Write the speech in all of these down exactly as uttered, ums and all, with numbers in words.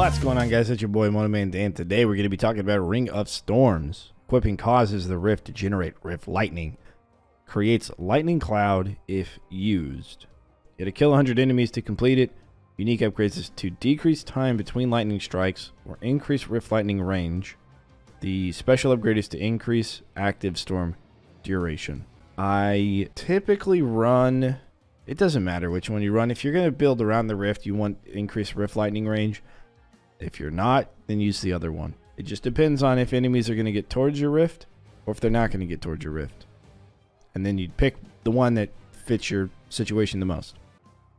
What's going on, guys? It's your boy MotoManDan. Today we're going to be talking about Ring of Storms. Equipping causes the Rift to generate Rift Lightning. Creates Lightning Cloud if used. You have to kill one hundred enemies to complete it. Unique upgrades is to decrease time between lightning strikes or increase Rift Lightning range. The special upgrade is to increase active storm duration. I typically run... It doesn't matter which one you run. If you're going to build around the Rift, you want increased Rift Lightning range. If you're not, then use the other one. It just depends on if enemies are going to get towards your Rift or if they're not going to get towards your Rift. And then you'd pick the one that fits your situation the most.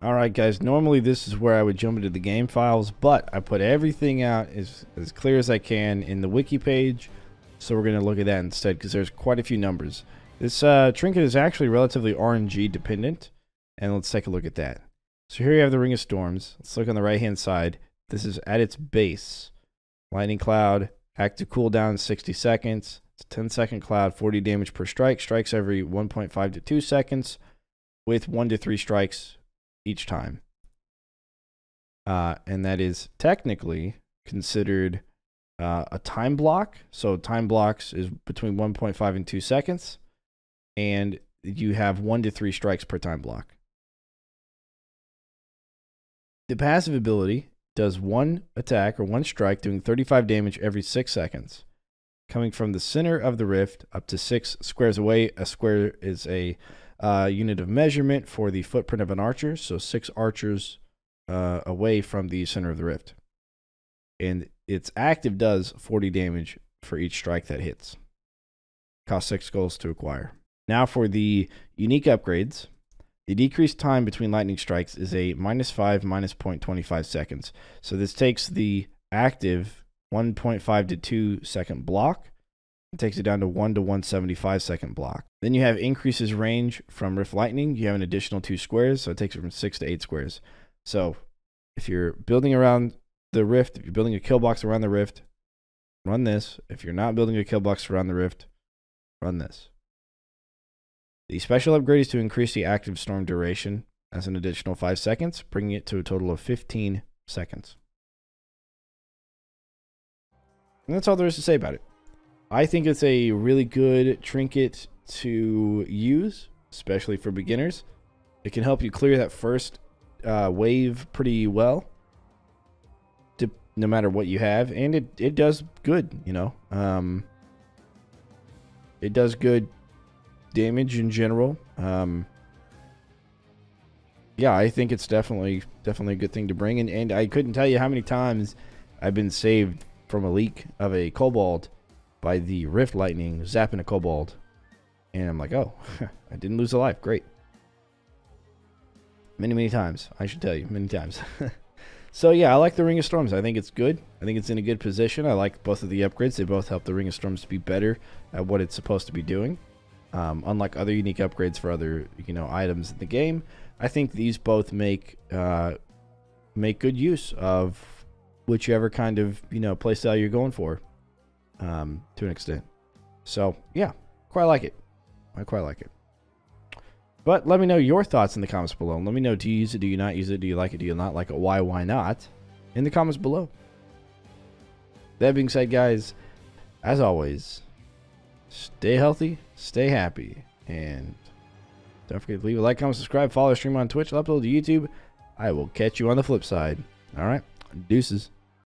All right, guys, normally this is where I would jump into the game files, but I put everything out as, as clear as I can in the wiki page. So we're going to look at that instead because there's quite a few numbers. This uh, trinket is actually relatively R N G dependent. And let's take a look at that. So here you have the Ring of Storms. Let's look on the right-hand side. This is at its base. Lightning Cloud, active cooldown sixty seconds. It's a ten second cloud, forty damage per strike. Strikes every one point five to two seconds with one to three strikes each time. Uh, and that is technically considered uh, a time block. So time blocks is between one point five and two seconds. And you have one to three strikes per time block. The passive ability does one attack or one strike doing thirty-five damage every six seconds. Coming from the center of the Rift up to six squares away, a square is a uh, unit of measurement for the footprint of an archer, so six archers uh, away from the center of the Rift. And its active does forty damage for each strike that hits. Costs six goals to acquire. Now for the unique upgrades. The decreased time between lightning strikes is a minus five, minus zero point two five seconds. So this takes the active one point five to two second block and takes it down to one to one seventy-five second block. Then you have increases range from Rift Lightning. You have an additional two squares, so it takes it from six to eight squares. So if you're building around the Rift, if you're building a kill box around the Rift, run this. If you're not building a kill box around the Rift, run this. The special upgrade is to increase the active storm duration as an additional five seconds, bringing it to a total of fifteen seconds. And that's all there is to say about it. I think it's a really good trinket to use, especially for beginners. It can help you clear that first uh, wave pretty well, to, no matter what you have. And it, it does good, you know. Um, it does good damage in general. Um yeah, I think it's definitely definitely a good thing to bring in, and I couldn't tell you how many times I've been saved from a leak of a kobold by the Rift Lightning zapping a kobold, and I'm like, oh, I didn't lose a life. Great. Many many times, I should tell you, many times. So yeah, I like the Ring of Storms. I think it's good. I think it's in a good position. I like both of the upgrades. They both help the Ring of Storms to be better at what it's supposed to be doing. Um, unlike other unique upgrades for other, you know, items in the game, I think these both make uh, make good use of whichever kind of, you know, playstyle you're going for, um, to an extent. So yeah, quite like it. I quite like it. But let me know your thoughts in the comments below. Let me know, do you use it? Do you not use it? Do you like it? Do you not like it? Why? Why not? In the comments below. That being said, guys, as always, stay healthy, stay happy, and don't forget to leave a like, comment, subscribe, follow the stream on Twitch, upload to YouTube. I will catch you on the flip side. All right, deuces.